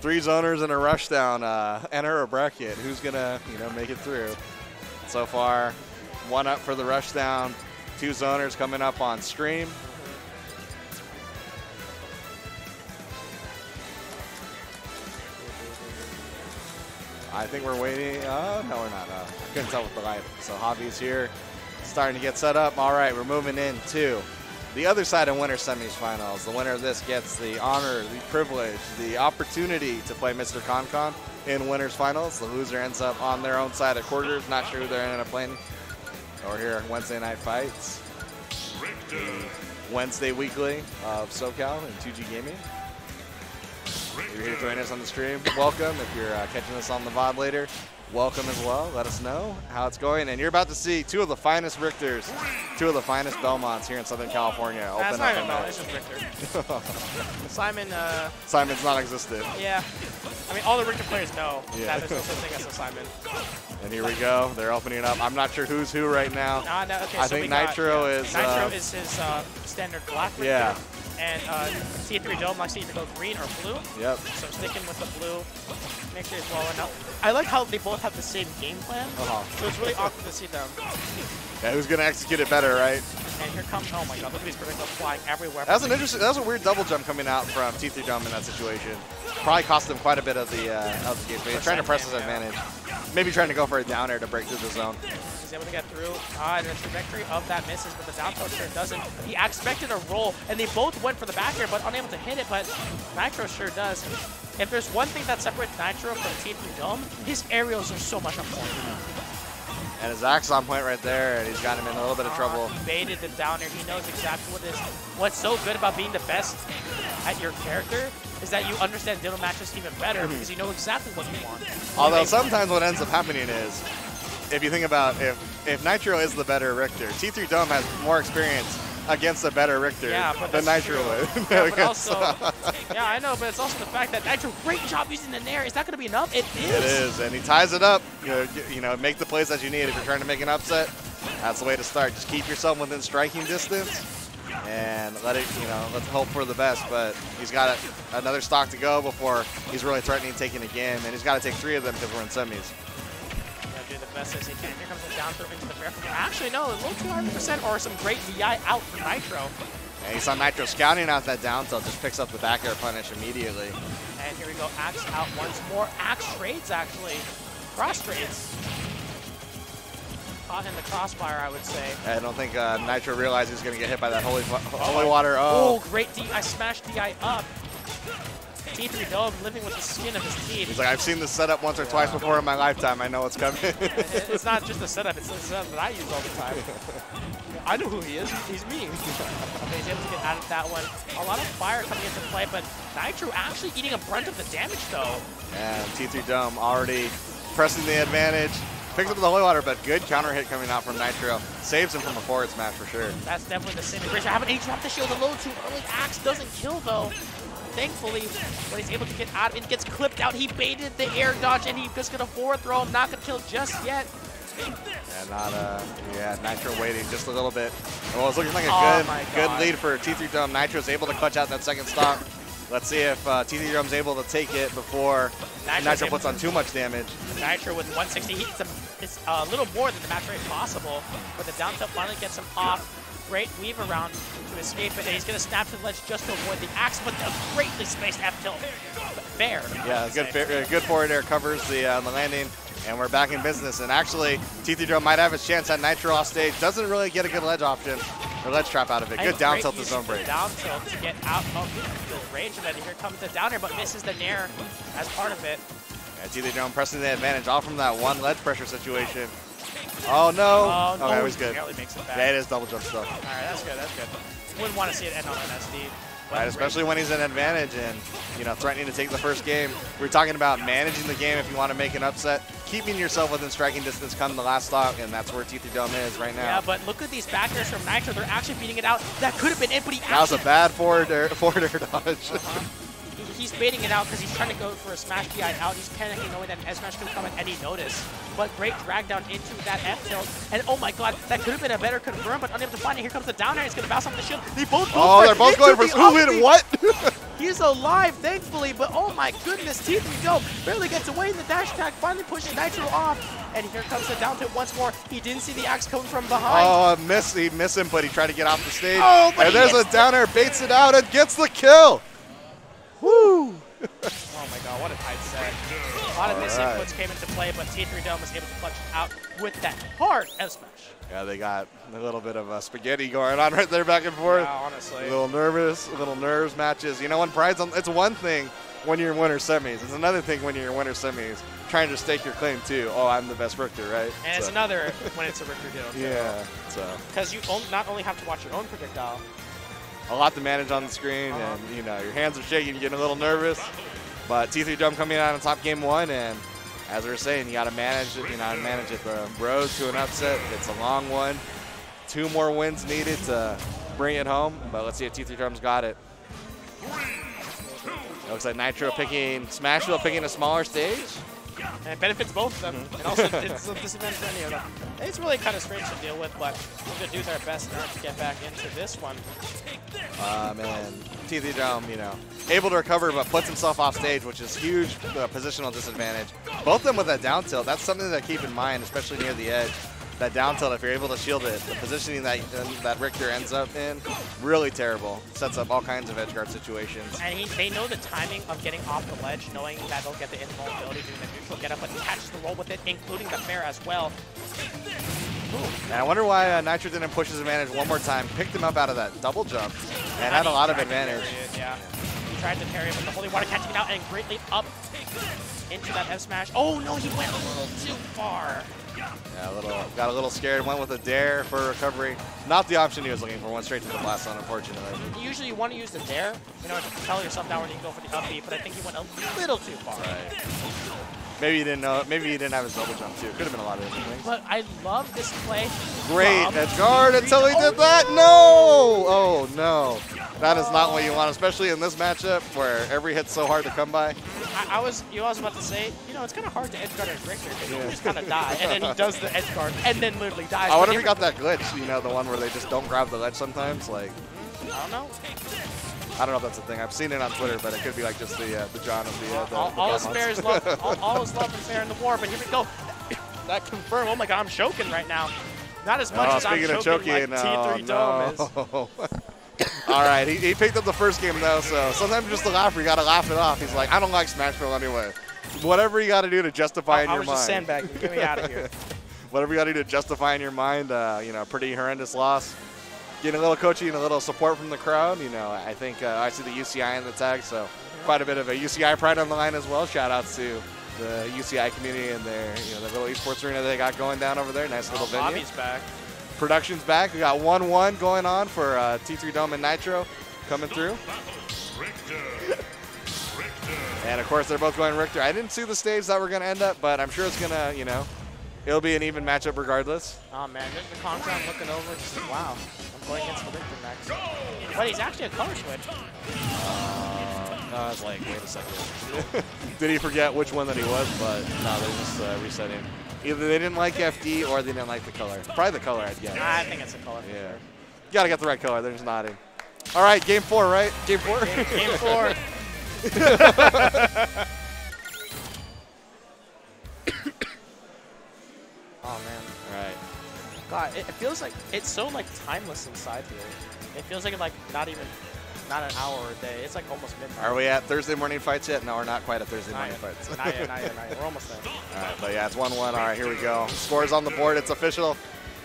Three zoners and a rush down. Enter a bracket. Who's gonna, you know, make it through? So far, one up for the rush down. Two zoners coming up on stream. I think we're waiting. No, we're not. I couldn't tell with the light. So Hobby's here, starting to get set up. All right, we're moving into the other side of Winter Semis Finals. The winner of this gets the honor, the privilege, the opportunity to play Mr. Con Con in Winners Finals. The loser ends up on their own side of quarters. Not sure who they're ending up playing. Over here in Wednesday Night Fights, Wednesday Weekly of SoCal and 2G Gaming. You're here joining us on the stream. Welcome. If you're catching us on the VOD later, welcome as well. Let us know how it's going. And you're about to see two of the finest Richters, two of the finest Belmonts here in Southern California. Open up a match. It's just Richter. Simon. Simon's non-existent. Yeah. I mean, all the Richter players know that there's no such thing as a Simon. And here we go. They're opening up. I'm not sure who's who right now. No, okay, I think Nitro is. Nitro is his standard black Richter. Yeah. And T3 Dome likes to either go green or blue. Yep. So sticking with the blue, make sure it's well enough. I like how they both have the same game plan. So it's really awkward to see them. Yeah, who's gonna execute it better, right? And here comes, oh my god, look at these projectiles flying everywhere. That was an interesting, that was a weird double jump coming out from T3 Dome in that situation. Probably cost them quite a bit of the game. They're trying to press his advantage. Maybe trying to go for a down air to break through the zone. He's able to get through. And the trajectory of that misses, but the down throw sure doesn't. He expected a roll, and they both went for the back air, but unable to hit it, but Nitro sure does. If there's one thing that separates Nitro from T3 Dome, his aerials are so much on point. And his axe on point right there, and he's got him in a little bit of trouble. He baited the down air. He knows exactly what is. What's so good about being the best at your character is that you understand diddle matches even better because you know exactly what you want. Although sometimes what ends up happening is, if you think about if Nitro is the better Richter, T3 Dome has more experience against a better Richter than Nitro would. Yeah, but also, yeah, I know, but it's also the fact that Nitro, great job using the Nair. Is that going to be enough? It is. It is, and he ties it up. You know, make the plays that you need. If you're trying to make an upset, that's the way to start. Just keep yourself within striking distance and let it, you know, let's hope for the best. But he's got another stock to go before he's really threatening taking a game, and he's got to take three of them because we're in semis. Do the best as he can. Here comes the down throw into the fair. Actually, no, a little 200% or some great VI out for Nitro. And he saw Nitro scouting out that down tilt, just picks up the back air punish immediately. And here we go, axe out once more. Axe trades, actually. Cross trades. Caught in the crossfire, I would say. I don't think Nitro realized he was going to get hit by that holy water. Oh, great DI. Smash DI up. T3 Dome living with the skin of his teeth. He's like, I've seen this setup once or twice before in my lifetime. I know what's coming. It's not just a setup. It's a setup that I use all the time. I know who he is. He's me. Okay, he's able to get out of that one. A lot of fire coming into play, but Nitro actually eating a brunt of the damage, though. And T3 Dome already pressing the advantage. Picks up the holy water, but good counter hit coming out from Nitro. Saves him from a forward smash for sure. That's definitely the same. I haven't dropped the shield a little too early. Axe doesn't kill, though. Thankfully, when he's able to get out and gets clipped out, he baited the air dodge and he's just gonna forward throw him, not gonna kill just yet. And Nitro waiting just a little bit. Well, it's looking like a good lead for T3 Dome. Nitro's able to clutch out that second stock. Let's see if T3 Dome's able to take it before Nitro puts on too much damage. Nitro with 160 heat, it's a little more than the match rate possible, but the down tilt finally gets him off. Great weave around to escape it, and he's going to snap to the ledge just to avoid the axe, but a greatly spaced F tilt. Fair. Yeah, good forward air covers the landing, and we're back in business. And actually, T3 Dome might have his chance at Nitro off stage. Doesn't really get a good ledge option or ledge trap out of it. Good down tilt to zone break. Down tilt to get out of the range of that. Here comes the down air, but misses the Nair as part of it. Yeah, T3 Dome pressing the advantage off from that one ledge pressure situation. Oh no! Okay, it was good. Yeah, it is double jump stuff. Alright, that's good, that's good. Wouldn't want to see it end on an SD. Right, especially when he's in advantage and, you know, threatening to take the first game. We're talking about managing the game if you want to make an upset. Keeping yourself within striking distance come the last stock, and that's where T3 Dome is right now. Yeah, but look at these backers from Nitro. They're actually beating it out. That could have been it, but he actually... That was a bad forward air dodge. He's baiting it out because he's trying to go for a smash DI out. He's panicking knowing that S-Smash could come at any notice. But great drag down into that F-tilt. And oh my god, that could have been a better confirm, but unable to find it. Here comes the down air. He's going to bounce off the shield. They both go for it. They're both going for it. Who hit what? He's alive, thankfully, but oh my goodness, T3 Dome barely gets away in the dash attack, finally pushes Nitro off, and here comes the down tilt once more. He didn't see the axe coming from behind. Oh, he missed him, but he tried to get off the stage. Oh, but and there's a down air, baits it out, and gets the kill. Woo! Oh my god, what a tight set. A lot of misinputs came into play, but T3 Dome was able to clutch out with that hard F smash. Yeah, they got a little bit of spaghetti going on right there back and forth. Yeah, honestly. A little nervous, a little nerves matches. You know, when pride's on, it's one thing when you're in Winter Semis. It's another thing when you're in Winter Semis trying to stake your claim too. Oh, I'm the best Richter, right? And so. It's another when it's a Richter deal. Yeah, so. Because you not only have to watch your own projectile, a lot to manage on the screen, and you know your hands are shaking, you're getting a little nervous. But T3 Dome coming out on top game 1, and as we were saying, you got to manage it. You know, manage it. The Bros to an upset. It's a long one. 2 more wins needed to bring it home. But let's see if T3 Dome's got it. It looks like Nitro picking Smashville, picking a smaller stage. And it benefits both of them, and also it's a disadvantage to any of them. It's really kind of strange to deal with, but we're going to do our best not to get back into this one. And T3 Dome, you know, able to recover, but puts himself off stage, which is huge positional disadvantage. Both of them with that down tilt, that's something to keep in mind, especially near the edge. That down tilt, if you're able to shield it, the positioning that Richter ends up in, really terrible. Sets up all kinds of edge guard situations. And they know the timing of getting off the ledge, knowing that they'll get the invulnerability doing the neutral get up, but catches the roll with it, including the fair as well. And I wonder why Nitro didn't push his advantage one more time, picked him up out of that double jump, and had a lot of advantage. Yeah. He tried to parry him, but the holy water catching it out and greatly up into that F smash. Oh no, he went a little too far. Yeah, got a little scared, went with a dare for recovery. Not the option he was looking for, went straight to the blast zone, unfortunately. Usually you want to use the dare, you know, to propel yourself down when you go for the upbeat, but I think he went a little too far. Right. Maybe he didn't know, maybe he didn't have his double jump too. Could have been a lot of different things. But I love this play. Great edge guard until he did that. No! Oh no. That is not what you want, especially in this matchup where every hit's so hard to come by. I was about to say, you know, it's kind of hard to edge guard at Richter because you just kind of die, and then he does the edge guard, and then literally dies. I wonder if he got that glitch, you know, the one where they just don't grab the ledge sometimes, like. I don't know. I don't know if that's a thing. I've seen it on Twitter, but it could be like just the John of the all is fair is love, all is love and fair in the war. But here we go. That confirmed. Oh my God, I'm choking right now. Not as much as I'm choking like T3 Dome is. All right, he picked up the first game, though, so sometimes just the laughter, you got to laugh it off. He's like, I don't like Smashville anyway. Whatever you got to do to justify in your mind. I was just sandbagging. Get me out of here. Whatever you got to do to justify in your mind, you know, pretty horrendous loss. Getting a little coaching and a little support from the crowd, you know, I think I see the UCI in the tag, so quite a bit of a UCI pride on the line as well. Shout outs to the UCI community and their, you know, the little esports arena they got going down over there. Nice little venue. Bobby's back. Production's back. We got 1-1 going on for T3 Dome and Nitro coming through. And of course, they're both going Richter. I didn't see the stage that we're going to end up, but I'm sure it's going to, you know, it'll be an even matchup regardless. Oh man, there's the Con Con looking over, just like, wow, I'm going against the Richter next. But he's actually a color switch. I was like, wait a second. Did he forget which one that he was? But no, they just reset him. Either they didn't like FD or they didn't like the color. Probably the color, I'd guess. I think it's the color. Yeah. You gotta get the right color. They're just nodding. All right, game 4, right? Game 4? Game 4. Oh, man. All right. God, it feels like it's so, like, timeless inside here. It feels like it's, like, not even... Not an hour or a day. It's like almost midnight. Are we at Thursday morning fights yet? No, we're not quite at Thursday morning fights. Not yet. We're almost there. All right, but yeah, it's 1-1. All right, here we go. Score's on the board. It's official.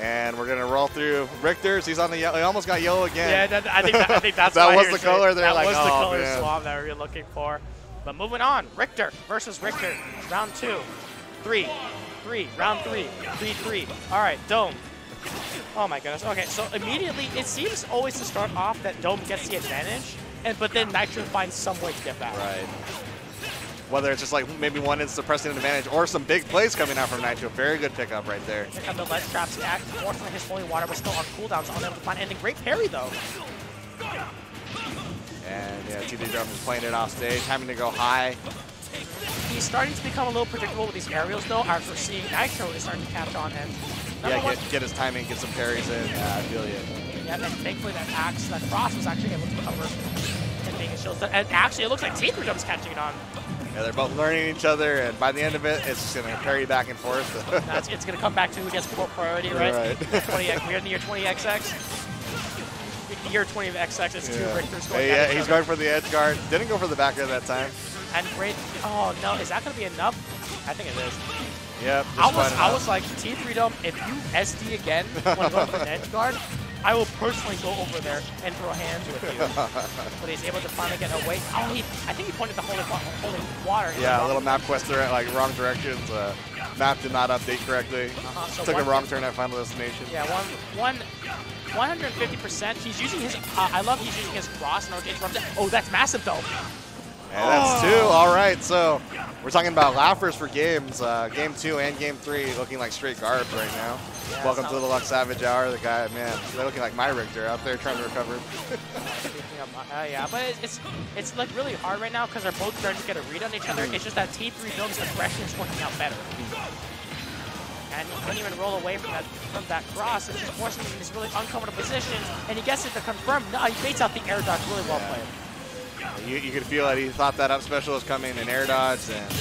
And we're going to roll through Richter's. He's on the yellow. He almost got yellow again. Yeah, I think that's that was the color. That was the color swab that we were looking for. But moving on, Richter versus Richter. Round 2. 3. 3. Round 3. 3-3. All right, Dome. Oh my goodness. Okay, so immediately it seems always to start off that Dome gets the advantage, but then Nitro finds some way to get back. Right. Whether it's just like maybe one is suppressing an advantage or some big plays coming out from Nitro. Very good pickup right there. Here come the ledge traps back, forcing his holy water, but still on cooldowns on him to find ending. Great parry though. And yeah, T3 Dome is playing it off stage, having to go high. He's starting to become a little predictable with these aerials though, after seeing Nitro is starting to catch on him. Yeah, get his timing, get some parries in. Yeah, I feel you. Yeah, and then thankfully that axe, that cross was actually able to cover and make his shields. And actually, it looks like T3 Dome's catching it on. Yeah, they're both learning each other, and by the end of it, it's going to carry back and forth. It's going to come back to who gets priority, right? Right. 20X, we're in the year 20XX. Year 20 of XX, it's two Richters going he's going for the edge guard. Didn't go for the back air that time. And great. Oh, no. Is that going to be enough? I think it is. Yep. I was like, T3 Dome, if you SD again, when going for an edge guard, I will personally go over there and throw hands with you. But he's able to finally get away. Oh, I think he pointed the holy water. Yeah, a little map quest like wrong directions. Map did not update correctly. So took a wrong turn at Final Destination. Yeah, 150%. He's using his. I love he's using his cross in order to interrupt it. Oh, that's massive though. And that's two. All right, so we're talking about laughers for games. Game 2 and Game 3 looking like straight garbage right now. Yeah, welcome to the Luck Savage Hour. The guy, man, they're looking like my Richter out there trying to recover. Yeah, but it's like really hard right now because they're both starting to get a read on each other. It's just that T3 Dome's aggression is working out better. And he couldn't even roll away from that cross, which is forcing him in this really uncomfortable position. And he gets it to confirm. No, he baits out the air dodge really well played. You could feel that he thought that up special was coming and air dodged and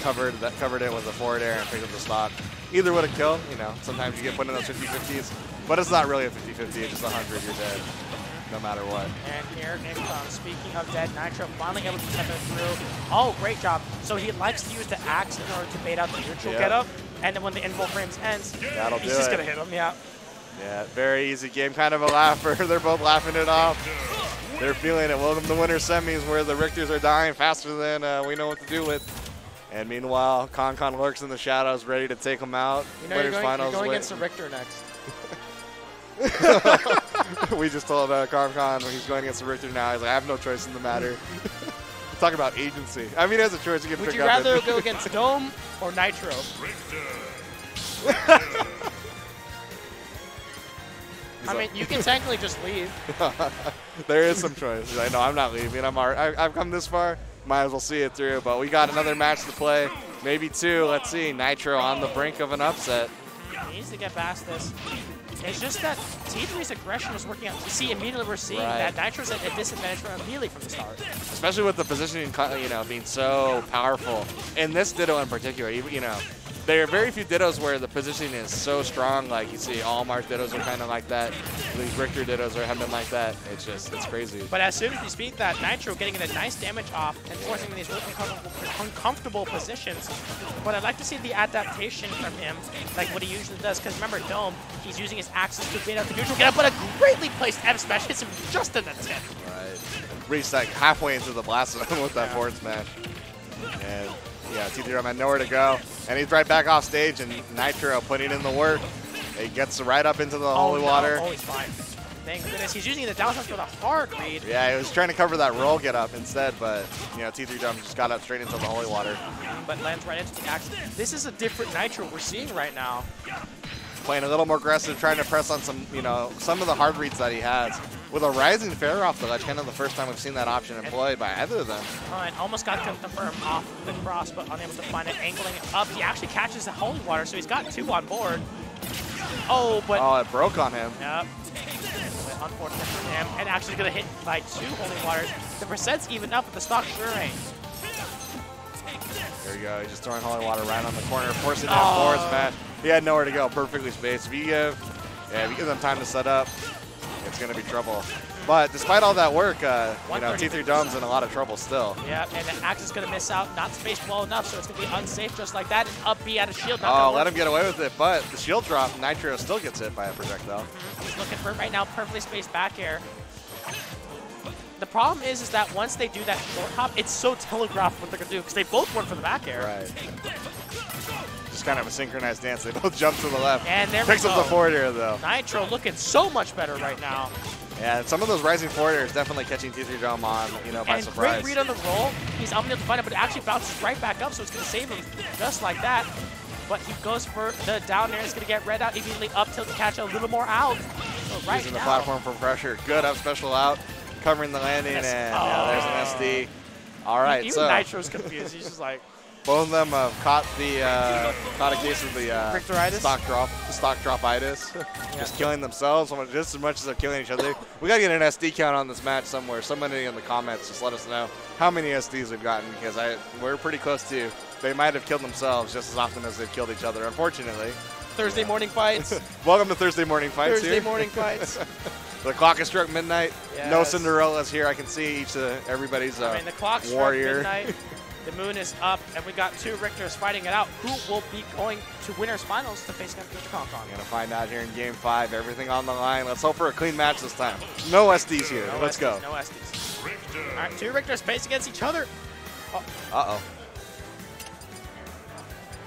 covered it with a forward air and picked up the stock. Either would have killed, you know. Sometimes you get put in those 50-50s, but it's not really a 50-50, it's just 100, you're dead, no matter what. And here, speaking of dead, Nitro finally able to step it through. Oh, great job. So he likes to use the axe in order to bait out the neutral getup. And then when the invul frames ends, he's just going to hit him, Yeah, very easy game, kind of a laugher. They're both laughing it off. They're feeling it. Welcome to Winter Semis, where the Richters are dying faster than we know what to do with. And meanwhile, Con Con lurks in the shadows, ready to take him out. You know, you're going against the Richter next. We just told Con Con he's going against the Richter now. He's like, I have no choice in the matter. Talk about agency. I mean, as a choice, you can pick up. Would you rather go against Dome or Nitro? I mean, you can technically just leave. There is some choice. Like, no, I'm not leaving. I've come this far. Might as well see it through. But we got another match to play. Maybe two. Let's see. Nitro on the brink of an upset. He needs to get past this. It's just that T3's aggression is working out. You see, immediately we're seeing that Nitro's at a disadvantage immediately from the start. Especially with the positioning, you know, being so powerful. And this Ditto in particular, you know, there are very few Dittos where the positioning is so strong. Like you see, all March Dittos are kind of like that. These Richter Dittos are having like that. It's just, it's crazy. But as soon as you speak that, Nitro getting a nice damage off and forcing these really uncomfortable positions. But I'd like to see the adaptation from him, like what he usually does. Because remember, Dome, he's using his axes to bait out the neutral getup, but a greatly placed M smash hits him just in the tip. Right. Reached like halfway into the blast zone with that forward smash. And yeah, T3 Dome had nowhere to go. And he's right back off stage, and Nitro putting in the work. He gets right up into the holy water. Oh, he's fine. Thank goodness. He's using the down smash with a hard read. Yeah, he was trying to cover that roll get up instead, but you know, T3 Dome just got up straight into the holy water. But lands right into the axe. This is a different Nitro we're seeing right now. Playing a little more aggressive, trying to press on some, you know, some of the hard reads that he has. With a rising fair off the ledge, kind of the first time we've seen that option employed by either of them. And almost got confirmed off the cross, but unable to find it, angling it up. He actually catches the holy water, so he's got two on board. Oh, but... Oh, it broke on him. Yep. Unfortunate for him. And actually going to hit by two holy waters. The percent's even up, but the stock sure ain't. There you go. He's just throwing holy water right on the corner, forcing that forward smash. He had nowhere to go. Perfectly spaced. If you give them time to set up, it's going to be trouble. But despite all that work, you know, T3 Dome's in a lot of trouble still. Yeah, and the axe is going to miss out, not spaced well enough, so it's going to be unsafe just like that. And up B out of shield. Oh, let him get away with it, but the shield drop, Nitro still gets hit by a projectile. He's looking for it right now, perfectly spaced back air. The problem is that once they do that short hop, it's so telegraphed what they're going to do, because they both went for the back air. Right. Kind of a synchronized dance. They both jump to the left. And there picks up the forward air, though. Nitro looking so much better right now. Yeah, some of those rising forward airs definitely catching T3 Dome on, you know, by and surprise. And great read on the roll. He's unable to find it, but it actually bounces right back up, so it's going to save him just like that. But he goes for the down air. It's going to get read out immediately up tilt to catch a little more out. So right using the platform for pressure. Good up special out. Covering the landing, and now there's an SD. All right, Even Nitro's confused. He's just like... Both of them have caught a case of the stock drop-itis. Just killing themselves just as much as they're killing each other. We gotta get an SD count on this match somewhere. Somebody in the comments just let us know how many SDs we've gotten, because we're pretty close to. They might have killed themselves just as often as they've killed each other, unfortunately. Thursday morning fights. Welcome to Thursday morning fights. Thursday morning fights. The clock has struck midnight. Yes. No Cinderellas here. I can see each of everybody's warrior. I mean, the clock struck midnight. The moon is up, and we got two Richters fighting it out. Who will be going to Winners' Finals to face against Mr. Con Con? We're going to find out here in Game 5. Everything on the line. Let's hope for a clean match this time. No SDs here. No Let's go. No SDs. Richter. All right, two Richters face against each other. Uh-oh.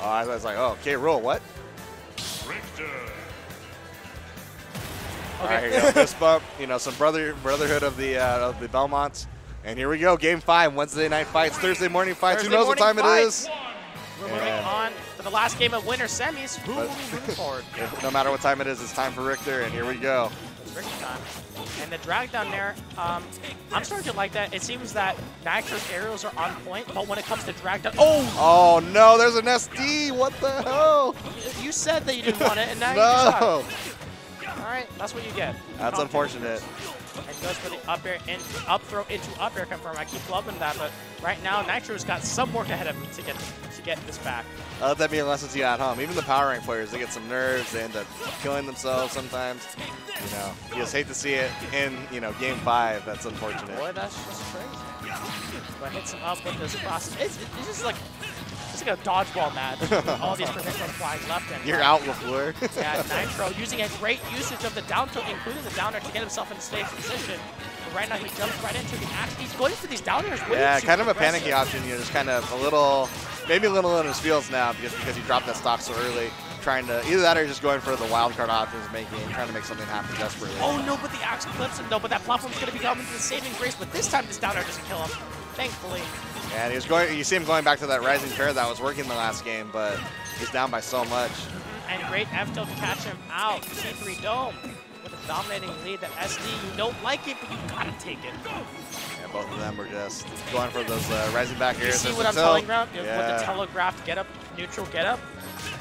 Oh, I was like, oh, K. Rool, what? Richter. Okay. All right, here we go. Fist bump, you know, some brotherhood of the Belmonts. And here we go, Game 5, Wednesday Night Fights, Thursday Morning Fights. Who knows what time it is? We're moving on to the last game of Winter Semis. Who will be moving forward? No matter what time it is, it's time for Richter, and here we go. It's Richter time. And the drag down there, I'm starting to like that. It seems that Nitro's aerials are on point, but when it comes to drag down, oh! Oh no, there's an SD! What the hell? You said that you didn't want it, and now you just got it. All right, that's what you get. That's unfortunate. And goes for the up air and up throw into up air confirm. I keep loving that, but right now Nitro's got some work ahead of me to get this back. I let that be a lesson to you at home. Even the power rank players, they get some nerves. They end up killing themselves sometimes. You know, you just hate to see it in Game 5. That's unfortunate. Boy, that's just crazy. But hits him up with this cross. It's just like. It's like a dodgeball match. All these professionals flying left and You're out with lure. Yeah, Nitro using a great usage of the down tilt, including the downer, to get himself in safe position. But right now he jumps right into the action. He's going for these downers. Yeah, kind of a panicky option. You're just kind of a little, maybe a little in his feels now, just because he dropped that stock so early. Trying to either that or just going for the wild card options, trying to make something happen desperately. Oh no, but the axe clips him. No, but that platform's going to be coming to the saving grace. But this time this downer doesn't kill him, thankfully. And he was going, you see him going back to that rising chair that was working the last game, but he's down by so much. And great F tilt to catch him out. T3 Dome with a dominating lead. That SD, you don't like it, but you gotta take it. Yeah, both of them were just going for those rising back airs. You see what I'm telling about? Yeah. With the telegraphed get up, neutral get up.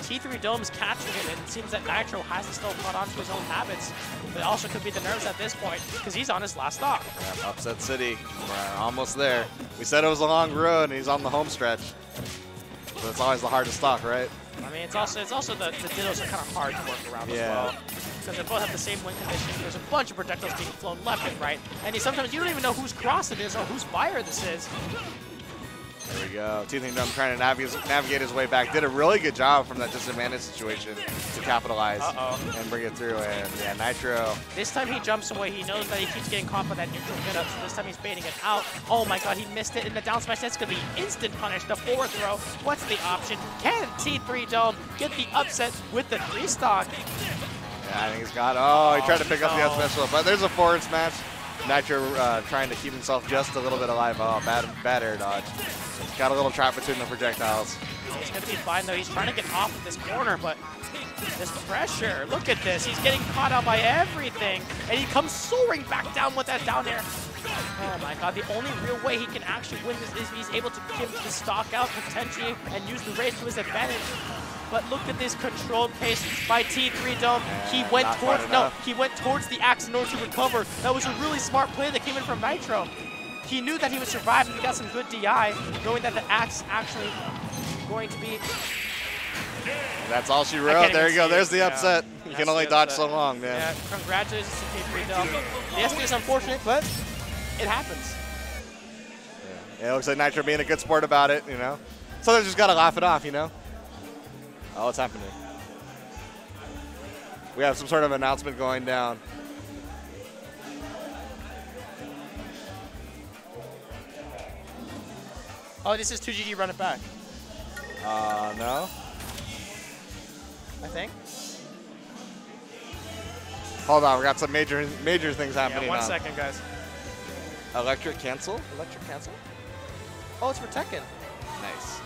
T3 Dome's catching it, and it seems that Nitro hasn't still caught on to his own habits, but it also could be the nerves at this point, because he's on his last stock. Yeah, upset city. We're almost there. We said it was a long road, and he's on the home stretch. So it's always the hardest stock, right? I mean, it's also the dittos are kind of hard to work around as well. Because they both have the same win condition. There's a bunch of projectiles being flown left and right, and sometimes you don't even know whose cross it is or whose fire this is. There we go. T3 Dome trying to navigate his way back. Did a really good job from that disadvantage situation to capitalize and bring it through. And yeah, Nitro. This time he jumps away. He knows that he keeps getting caught by that neutral get up. So this time he's baiting it out. Oh my god, he missed it in the down smash. That's going to be instant punish. The forward throw. What's the option? Can T3 Dome get the upset with the three stock? Yeah, I think he's got it. Oh, he tried to pick up the up special, but there's a forward smash. Nitro trying to keep himself just a little bit alive. Oh, bad air dodge. Got a little trap between the projectiles. It's going to be fine, though. He's trying to get off of this corner, but this pressure. Look at this. He's getting caught out by everything, and he comes soaring back down with that down air. Oh, my God. The only real way he can actually win this is he's able to give the stock out potentially and use the race to his advantage. But look at this controlled pace by T3 Dome. He went towards the axe in order to recover. That was a really smart play that came in from Nitro. He knew that he would survive if he got some good DI, knowing that the axe actually going to be. That's all she wrote. There you go. There's the upset. You can only dodge so long, man. Yeah, congratulations to T3 Dome. Yes, it is unfortunate, but it happens. Yeah, it looks like Nitro being a good sport about it, you know. So they just got to laugh it off, you know. Oh, what's happening? We have some sort of announcement going down. Oh, this is 2GG Run It Back. No. I think. Hold on, we got some major things happening. Yeah, one second, guys. Electric cancel? Electric cancel? Oh, it's for Tekken. Nice.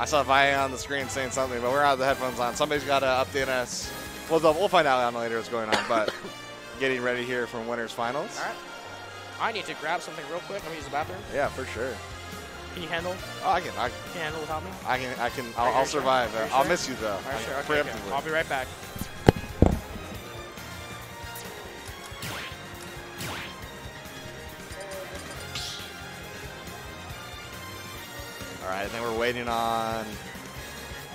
I saw Vi on the screen saying something, but we're out of the headphones on. Somebody's got to update us. We'll find out later what's going on, but getting ready here for Winners' Finals. All right. I need to grab something real quick. Let me use the bathroom. Yeah, for sure. Can you handle? Oh, I can handle without me? I can. I'll survive. Sure? I'll miss you though. Right, sure. Okay. I'll be right back. All right, I think we're waiting on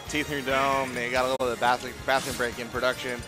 T3 Dome. They got a little bit of bathroom break in production.